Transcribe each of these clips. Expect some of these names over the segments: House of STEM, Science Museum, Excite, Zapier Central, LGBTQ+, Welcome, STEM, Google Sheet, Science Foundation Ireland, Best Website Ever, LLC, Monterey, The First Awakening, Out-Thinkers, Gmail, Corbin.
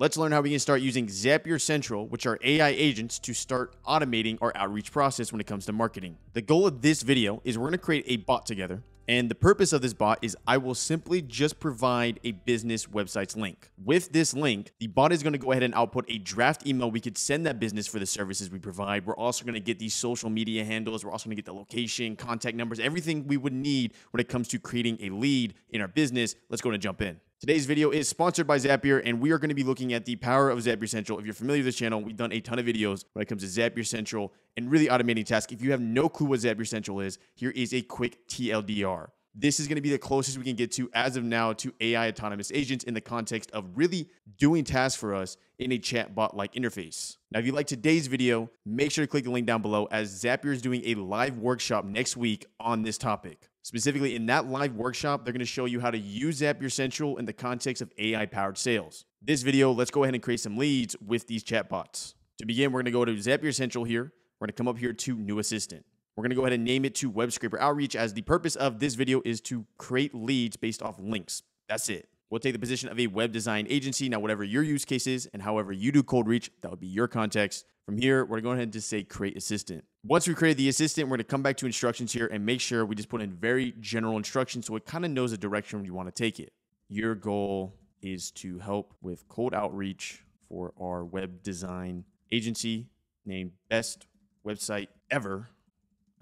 Let's learn how we can start using Zapier Central, which are AI agents, to start automating our outreach process when it comes to marketing. The goal of this video is we're going to create a bot together. And the purpose of this bot is I will simply just provide a business website's link. With this link, the bot is going to go ahead and output a draft email we could send that business for the services we provide. We're also going to get these social media handles. We're also going to get the location, contact numbers, everything we would need when it comes to creating a lead in our business. Let's go ahead and jump in. Today's video is sponsored by Zapier, and we are going to be looking at the power of Zapier Central. If you're familiar with this channel, we've done a ton of videos when it comes to Zapier Central and really automating tasks. If you have no clue what Zapier Central is, here is a quick TLDR. This is going to be the closest we can get to, as of now, to AI autonomous agents in the context of really doing tasks for us in a chatbot-like interface. Now, if you like today's video, make sure to click the link down below, as Zapier is doing a live workshop next week on this topic. Specifically, in that live workshop, they're going to show you how to use Zapier Central in the context of AI-powered sales. This video, let's go ahead and create some leads with these chatbots. To begin, we're going to go to Zapier Central here. We're going to come up here to New Assistant. We're going to go ahead and name it to Web Scraper Outreach, as the purpose of this video is to create leads based off links. That's it. We'll take the position of a web design agency. Now, whatever your use case is and however you do cold reach, that would be your context. From here, we're going to go ahead and just say create assistant. Once we create the assistant, we're going to come back to instructions here and make sure we just put in very general instructions so it kind of knows the direction you want to take it. Your goal is to help with cold outreach for our web design agency named Best Website Ever,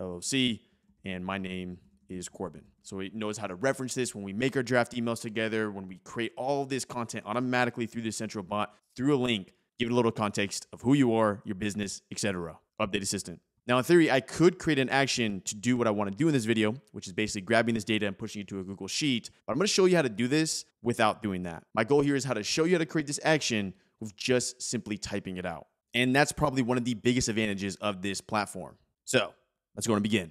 LLC, and my name is Corbin. So it knows how to reference this when we make our draft emails together, when we create all this content automatically through this central bot, through a link, give it a little context of who you are, your business, etc. Update assistant. Now, in theory, I could create an action to do what I want to do in this video, which is basically grabbing this data and pushing it to a Google Sheet. But I'm going to show you how to do this without doing that. My goal here is how to show you how to create this action with just simply typing it out. And that's probably one of the biggest advantages of this platform. So let's go and begin.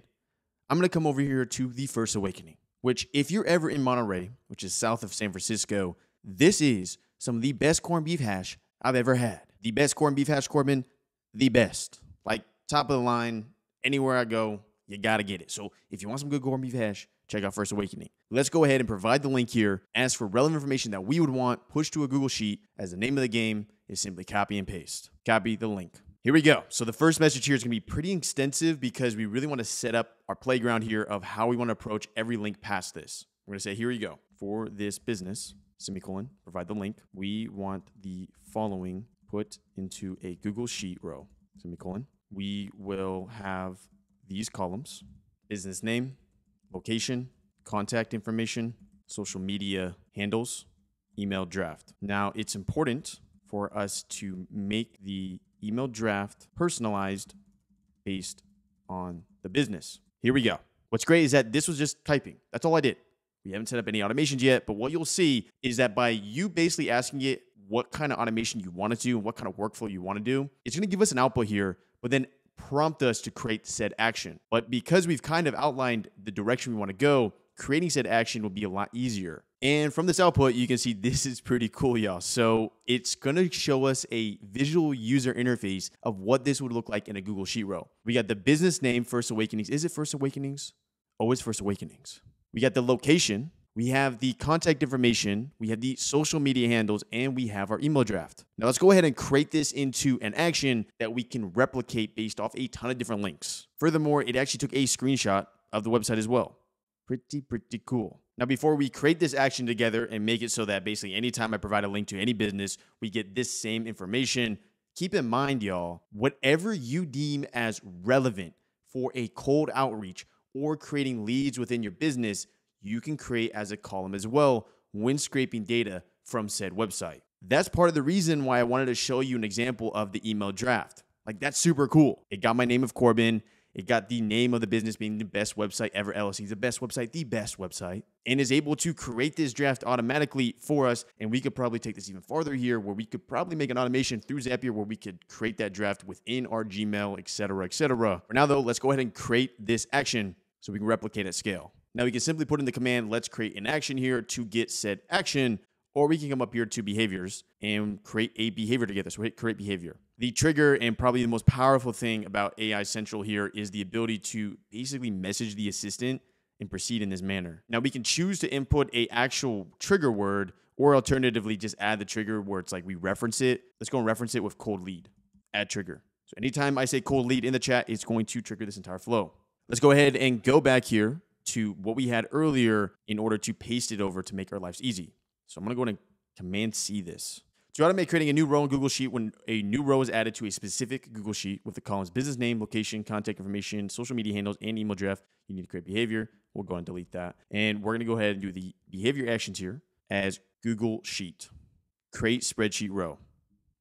I'm going to come over here to The First Awakening, which, if you're ever in Monterey, which is south of San Francisco, this is some of the best corned beef hash I've ever had. The best corned beef hash, Corbin, the best. Like, top of the line, anywhere I go, you got to get it. So if you want some good corned beef hash, check out First Awakening. Let's go ahead and provide the link here. Ask for relevant information that we would want pushed to a Google Sheet, as the name of the game is simply copy and paste. Copy the link. Here we go. So the first message here is going to be pretty extensive because we really want to set up our playground here of how we want to approach every link past this. We're going to say, here you go. For this business, semicolon, provide the link. We want the following put into a Google Sheet row, semicolon. We will have these columns: business name, location, contact information, social media handles, email draft. Now, it's important for us to make the email draft personalized based on the business. Here we go. What's great is that this was just typing. That's all I did. We haven't set up any automations yet, but what you'll see is that by you basically asking it what kind of automation you want to do and what kind of workflow you want to do, it's going to give us an output here, but then prompt us to create said action. But because we've kind of outlined the direction we want to go, creating said action will be a lot easier. And from this output, you can see this is pretty cool, y'all. So it's going to show us a visual user interface of what this would look like in a Google Sheet row. We got the business name, First Awakenings. Is it First Awakenings? Oh, it's First Awakenings. We got the location. We have the contact information. We have the social media handles, and we have our email draft. Now let's go ahead and create this into an action that we can replicate based off a ton of different links. Furthermore, it actually took a screenshot of the website as well. Pretty cool. Now, before we create this action together and make it so that basically anytime I provide a link to any business, we get this same information, keep in mind, y'all, whatever you deem as relevant for a cold outreach or creating leads within your business, you can create as a column as well when scraping data from said website. That's part of the reason why I wanted to show you an example of the email draft. Like, that's super cool. It got my name of Corbin. It got the name of the business being The Best Website Ever, LLC, the best website, and is able to create this draft automatically for us. And we could probably take this even farther here, where we could probably make an automation through Zapier where we could create that draft within our Gmail, etc., etc. For now, though, let's go ahead and create this action so we can replicate at scale. Now, we can simply put in the command, let's create an action here to get said action, or we can come up here to behaviors and create a behavior together. So hit create behavior. The trigger and probably the most powerful thing about AI Central here is the ability to basically message the assistant and proceed in this manner. Now, we can choose to input an actual trigger word, Or alternatively, just add the trigger where it's like we reference it. Let's go and reference it with cold lead. Add trigger. So anytime I say cold lead in the chat, it's going to trigger this entire flow. Let's go ahead and go back here to what we had earlier in order to paste it over to make our lives easy. So I'm going to go ahead and Command-C this. To automate creating a new row in Google Sheet when a new row is added to a specific Google Sheet with the columns business name, location, contact information, social media handles, and email draft, you need to create behavior. We'll go ahead and delete that. And we're going to go ahead and do the behavior actions here as Google Sheet. Create spreadsheet row.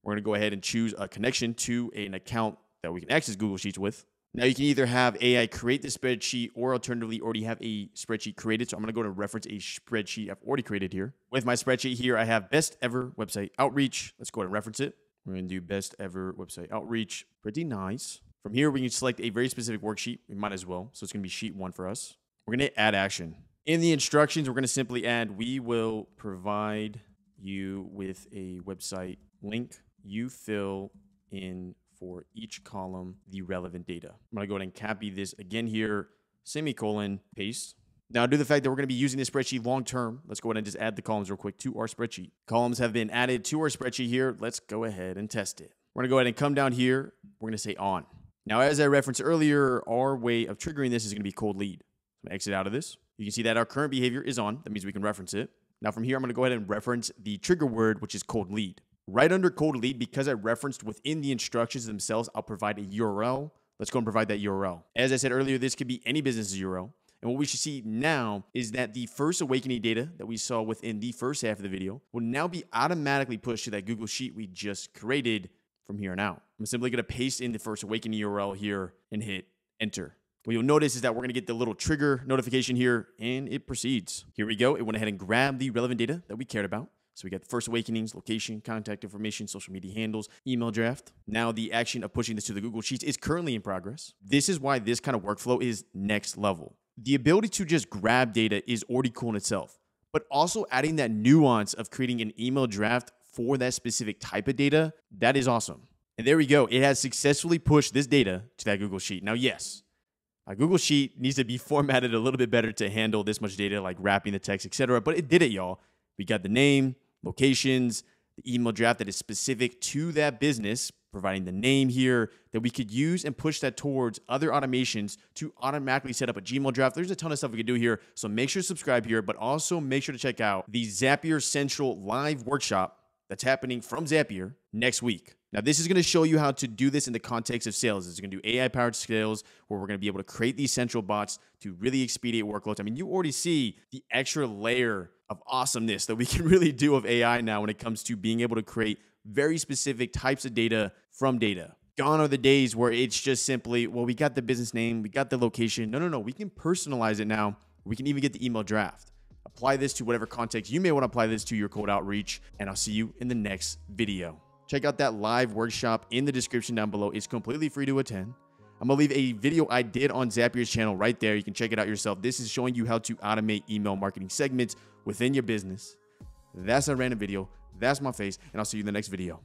We're going to go ahead and choose a connection to an account that we can access Google Sheets with. Now you can either have AI create the spreadsheet or alternatively already have a spreadsheet created. So I'm going to go to reference a spreadsheet I've already created here. With my spreadsheet here, I have best ever website outreach. Let's go ahead and reference it. We're going to do best ever website outreach. Pretty nice. From here, we can select a very specific worksheet. We might as well. So it's going to be sheet one for us. We're going to add action. In the instructions, we're going to simply add, we will provide you with a website link. You fill in for each column the relevant data. I'm going to go ahead and copy this again here, semicolon, paste. Now, due to the fact that we're going to be using this spreadsheet long-term, let's go ahead and just add the columns real quick to our spreadsheet. Columns have been added to our spreadsheet here. Let's go ahead and test it. We're going to go ahead and come down here. We're going to say on. Now, as I referenced earlier, our way of triggering this is going to be cold lead. I'm going to exit out of this. You can see that our current behavior is on. That means we can reference it. Now, from here, I'm going to go ahead and reference the trigger word, which is cold lead. Right under cold lead, because I referenced within the instructions themselves, I'll provide a URL. Let's go and provide that URL. As I said earlier, this could be any business's URL. And what we should see now is that the first awakening data that we saw within the first half of the video will now be automatically pushed to that Google Sheet we just created from here on out. I'm simply going to paste in the first awakening URL here and hit enter. What you'll notice is that we're going to get the little trigger notification here and it proceeds. Here we go. It went ahead and grabbed the relevant data that we cared about. So we got the first awakenings, location, contact information, social media handles, email draft. Now the action of pushing this to the Google Sheets is currently in progress. This is why this kind of workflow is next level. The ability to just grab data is already cool in itself, but also adding that nuance of creating an email draft for that specific type of data, that is awesome. And there we go. It has successfully pushed this data to that Google Sheet. Now, yes, a Google Sheet needs to be formatted a little bit better to handle this much data, like wrapping the text, etc. But it did it, y'all. We got the name, locations, the email draft that is specific to that business, providing the name here that we could use and push that towards other automations to automatically set up a Gmail draft. There's a ton of stuff we could do here. So make sure to subscribe here, but also make sure to check out the Zapier Central live workshop that's happening from Zapier next week. Now, this is going to show you how to do this in the context of sales. It's going to do AI-powered sales where we're going to be able to create these central bots to really expedite workloads. I mean, you already see the extra layer of awesomeness that we can really do with AI now when it comes to being able to create very specific types of data from data. Gone are the days where it's just simply, well, we got the business name, we got the location. No. We can personalize it now. We can even get the email draft. Apply this to whatever context you may want to apply this to your cold outreach, and I'll see you in the next video. Check out that live workshop in the description down below. It's completely free to attend. I'm going to leave a video I did on Zapier's channel right there. You can check it out yourself. This is showing you how to automate email marketing segments within your business. That's a random video. That's my face, and I'll see you in the next video.